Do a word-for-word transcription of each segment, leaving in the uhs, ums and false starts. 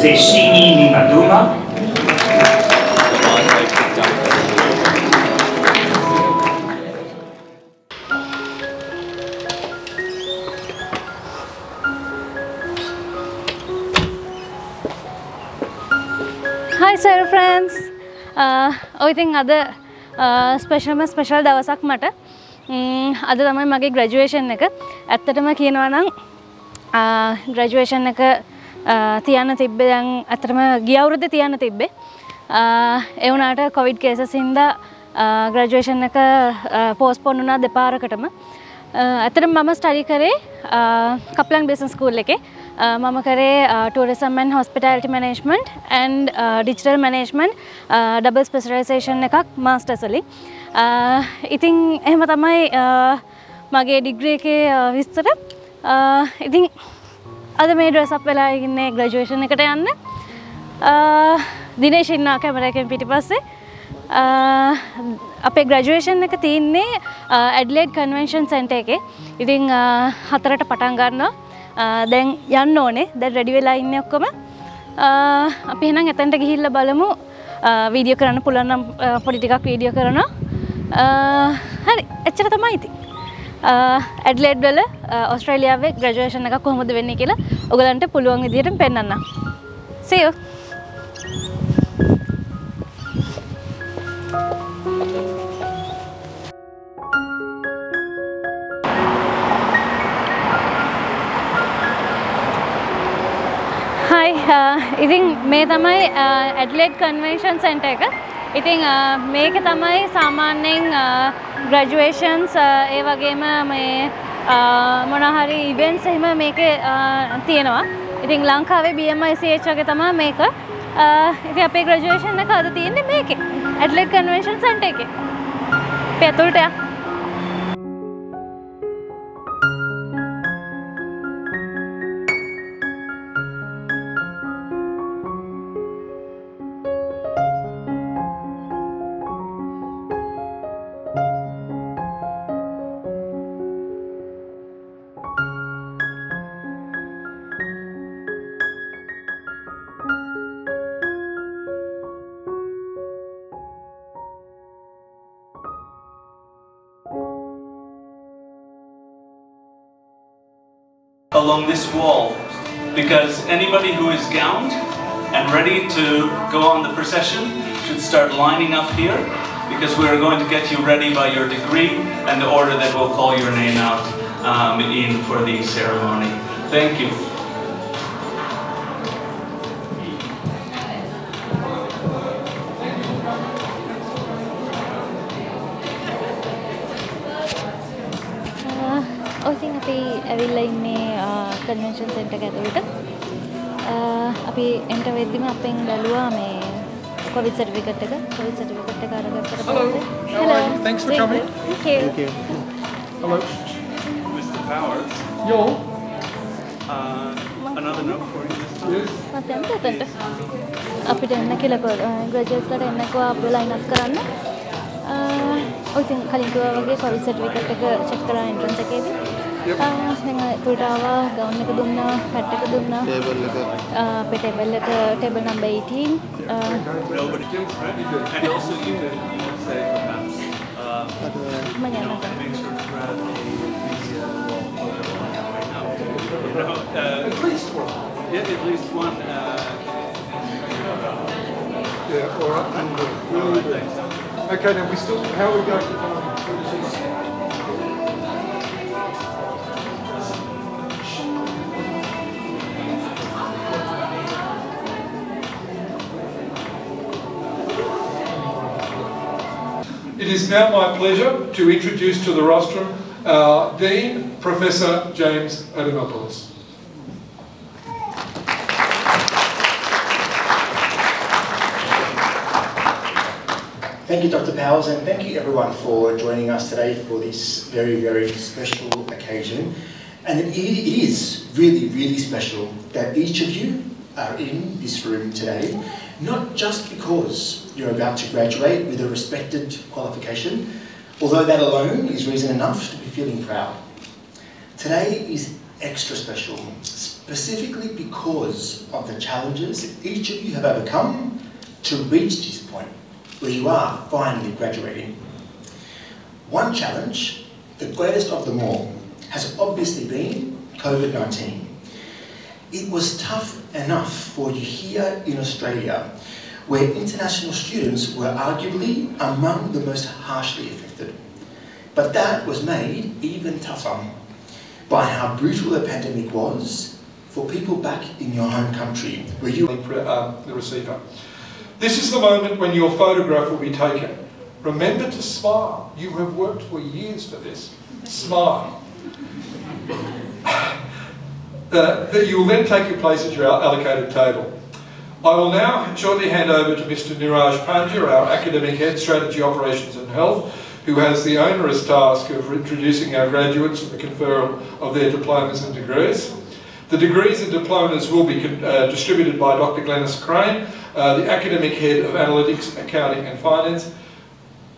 Seshini Nimaduma. Hi, sir friends. Uh, I think other uh, special special davasak matter. Other than my graduation, at the Makinanang graduation, Tiana Tibbe and Atrama Giaur the Tiana Tibbe, Eunata COVID cases in the graduation postponuna the Parakatama. At the Mama study career, Kaplan Business School, Mama career tourism and hospitality management and digital management, double specialization, master's. Uh, I think I have my degree in history. I think other may dress up well in a graduation. Dinesh in a camera can pity pass. Up a graduation at the Adelaide Convention Centre. I think Hatarata Patangarno, then Yanone, that ready will I in a coma. A pinang attended Hilla Balamu video Karana Pulana Politica video Karana. Uh, and it's a mighty Adelaide Bella, Australia, graduation at Kumu de Venicilla, Ugalante Pulong with the Penana. See you. Hi, I think May Tamai Adelaide Convention Centre. I think මේක තමයි සාමාන්‍යයෙන් graduations ඒ වගේම මේ මොන හරි events එහෙම මේකේ තියෙනවා. ඉතින් ලංකාවේ B M I C H වගේ තමයි මේක. ඉතින් අපේ graduation එක අද තියෙන්නේ මේකේ. Adelaide Convention Centre එකේ. අපි අතුලට යමු. Along this wall, because anybody who is gowned and ready to go on the procession should start lining up here, because we're going to get you ready by your degree and the order that we'll call your name out um, in for the ceremony. Thank you. Convention Centre ගැතුවට අපි enter වෙද්දිම අපෙන් බැලුවා මේ COVID certificate එක COVID certificate එක අරගත්තට පස්සේ Hello, thanks for coming. Thank you. Thank you. Hello. Mister Powers. Yo. Uh, another note for you this time. Yes. මතෙන්ට එතනට අපිට එන්න කියලා graduates ලාට එන්නකෝ අපේ line up කරන්න. ඔය ඉතින් කලින් කිව්වා වගේ COVID certificate එක check කරා entrance එකේදී. Yep. Uh, Tutawa, gown එක දුන්නා, පැට් එක දුන්නා. Table එක. අපේ table එක table number eighteen. And also you can say perhaps uh many at least one. Yeah, at least one uh yeah, all right. And really good. Okay, now we still how are we going to um, It is now my pleasure to introduce to the rostrum our uh, Dean, Professor James Odenopoulos. Thank you, Doctor Powles, and thank you everyone for joining us today for this very, very special occasion. And it is really, really special that each of you are in this room today, not just because you're about to graduate with a respected qualification, although that alone is reason enough to be feeling proud. Today is extra special, specifically because of the challenges each of you have overcome to reach this point where you are finally graduating. One challenge, the greatest of them all, has obviously been COVID nineteen. It was tough enough for you here in Australia, where international students were arguably among the most harshly affected. But that was made even tougher by how brutal the pandemic was for people back in your home country, where you are the receiver. This is the moment when your photograph will be taken. Remember to smile. You have worked for years for this. Smile. That uh, you will then take your place at your allocated table. I will now shortly hand over to Mister Niraj Pandya, our Academic Head, Strategy, Operations and Health, who has the onerous task of introducing our graduates and the conferral of their diplomas and degrees. The degrees and diplomas will be uh, distributed by Doctor Glenis Crane, uh, the Academic Head of Analytics, Accounting and Finance.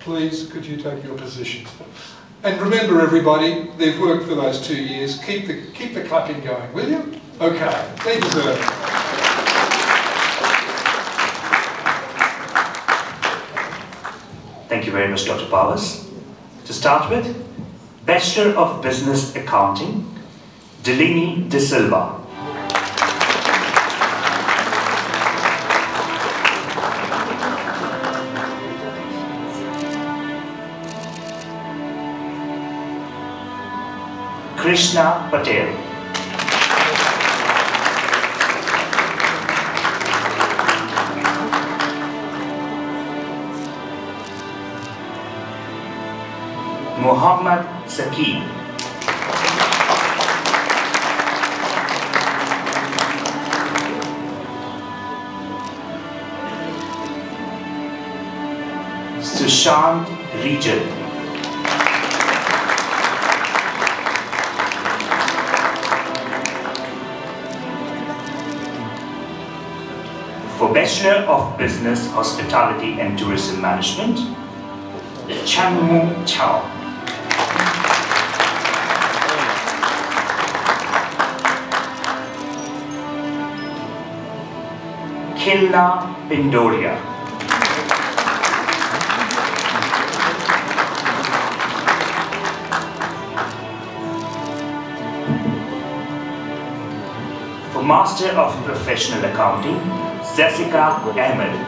Please, could you take your positions? And remember, everybody, they've worked for those two years. Keep the, keep the clapping going, will you? Okay, they deserve it. Thank you very much, Doctor Powles. To start with, Bachelor of Business Accounting, Delini De Silva. Krishna Patel. Muhammad Saki. Sushant Rejal. For Bachelor of Business, Hospitality and Tourism Management, Chanmu Chao. Killa Pindoria. For Master of Professional Accounting, Jessica Ahmed.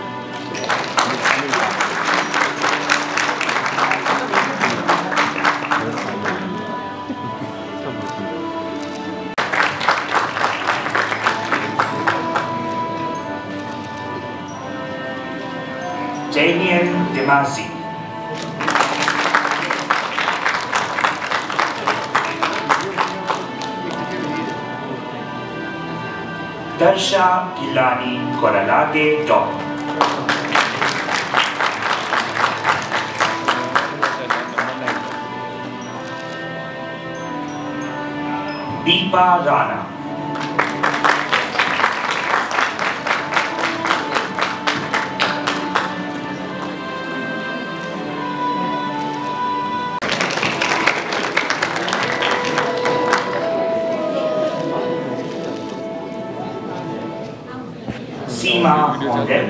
Daniel Demasi. Darsha Gilani Koralade Dog. Deepa Rana. Seema Mondel.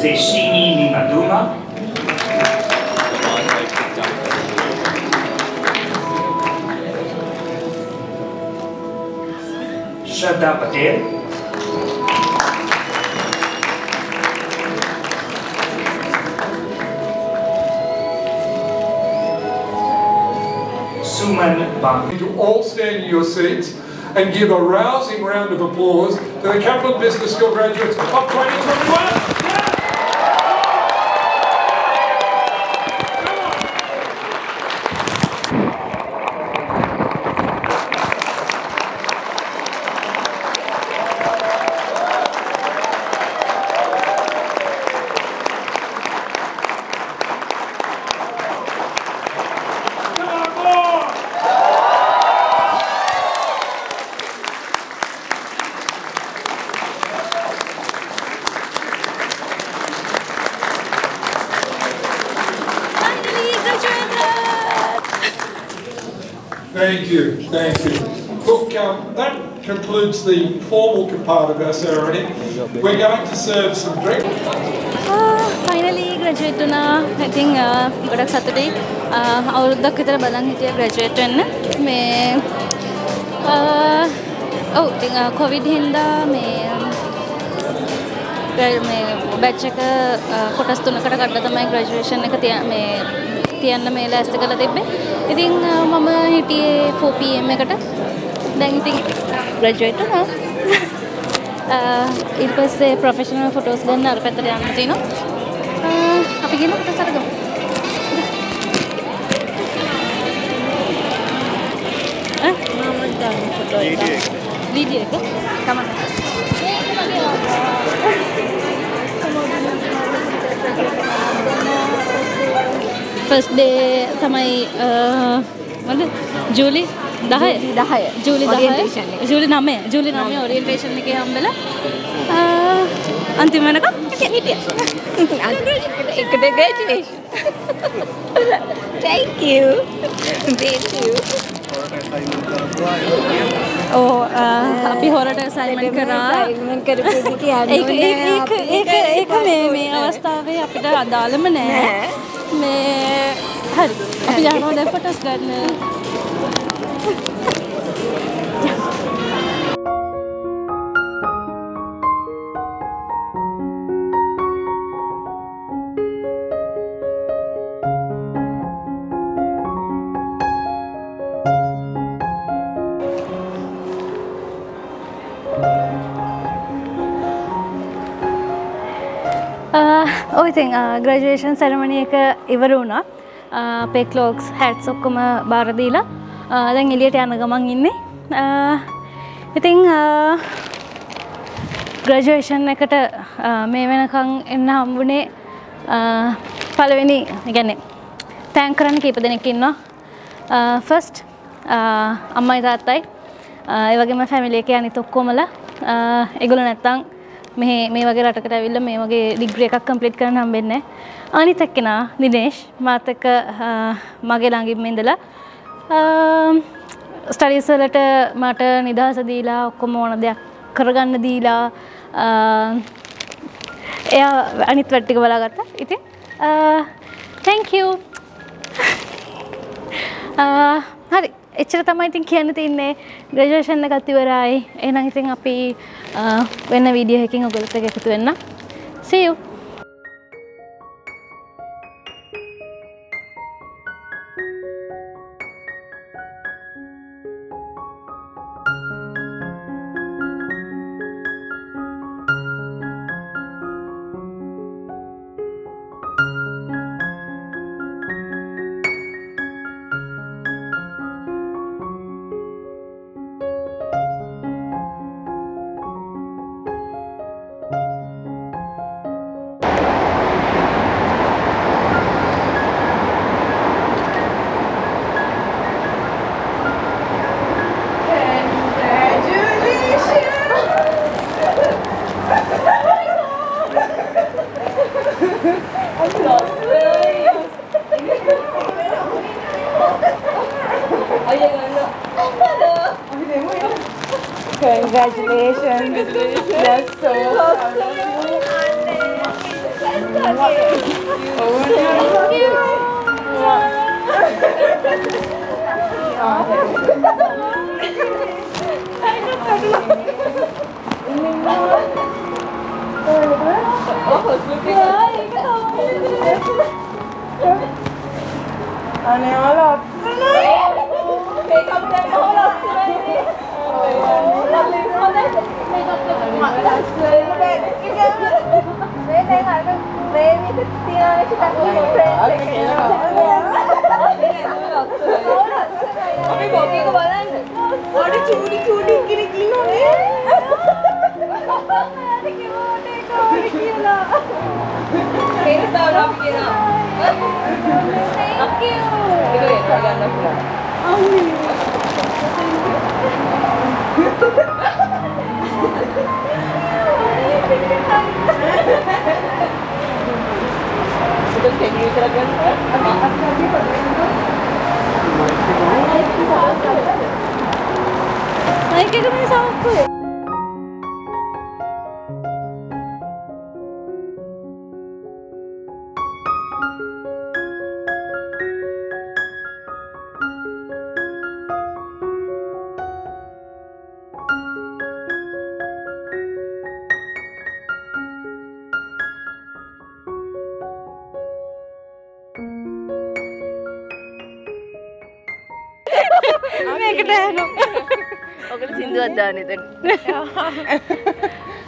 Seshini Nimaduma. Shraddha Patel. To all stand in your seats and give a rousing round of applause to the Kaplan Business School graduates of twenty twenty-one. Thank you, thank you. Look, um, that concludes the formal part of our ceremony. We're going to serve some drink. Ah, finally, graduate na. I think uh, Saturday. Uh, aur dak kitara balang hitiya graduate na. Me, uh, oh, think uh, COVID hinda me. Girl, me batch ka kotas tu na kara karda thamai graduation na katiya me. Tiyan na may last kala tebe. I think mama hiti four p m me kata. Then I think graduate na. Ah, ipas the professional photos gan na arpeta yan natin no. Ah, kapigil na kita sarado. Ah, mama dyan photo ito. Lydia ko. Kama. First day, samay मतलब Julie दाहे दाहे Julie दाहे Julie नामे Julie नामे orientation में के हम बेला अंतिम में ना कब congratulations thank you thank you ओ अभी horror assignment करा assignment कर रही थी यार एक एक एक एक में में अवस्था में आप इधर आदाल में है मैं हर अभी जाना होता है फोटोस करने I think uh, graduation ceremony එක ඉවර වුණා. අපේ clocks hats ඔක්කොම බාර දීලා දැන් එළියට යන ගමන් ඉන්නේ. ඉතින් graduation එකට මේ වෙනකන් එන්න හම්බුනේ පළවෙනි, ඒ කියන්නේ thank කරන්න කීප දෙනෙක් ඉන්නවා. First අම්මයි තාත්තයි ඒ වගේම family එක අනිත් ඔක්කොමලා ඒගොල්ලෝ නැත්තම් මේ මේ වගේ රටකට ඇවිල්ලා මේ වගේ ඩිග්‍රී එකක් කම්ප්ලීට් කරන්න හම්බෙන්නේ නැහැ. අනිත් එක්කෙනා දිනේෂ් මාතක මගේ ළඟින්ම ඉඳලා ස්ටඩීස් වලට මට නිදහස දීලා ඔක්කොම ඕන දෙයක් කරගන්න දීලා එයා අනිත් වැඩ ටික බලාගත්තා. ඉතින් thank you. හරි එච්චර තමයි ඉතින් කියන්න තියන්නේ. ග්‍රැජුවේෂන් එකත් ඉවරයි. එහෙනම් ඉතින් අපි වෙන වීඩියෝ එකකින් ඔයගොල්ලෝත් එක්ක එකතු වෙන්න. See you. Thank you.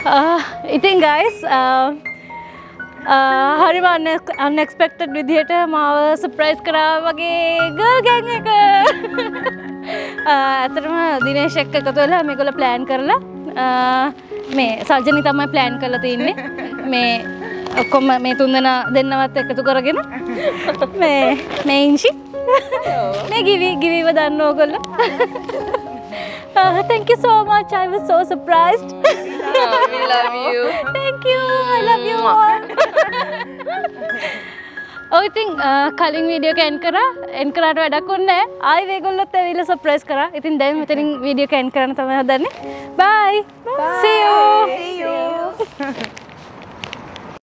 uh, I think guys, uh, uh, Harima unexpected විදියට මාව surprise කරා වගේ girl gang එක. අතරම දිනේෂ් එක්ක එකතු වෙලා මේගොල්ලෝ plan කරලා මේ සර්ජනි තමයි plan කරලා තින්නේ. මේ ඔක්කොම මේ තුන්දෙනා දෙන්නවත් එකතු කරගෙන මේ මේ ඉංචි මේ ගිවි ගිවිව දන්න ඕගොල්ලෝ. Uh, thank you so much. I was so surprised. Oh, we love you. Thank you. I love you all. Oh, I think uh, calling video ka end kara, end kara to ada konne. I we gollo te villa surprise kara. I think then meeting video ka end karana thamai hadanne. Bye. Bye. See you. See you.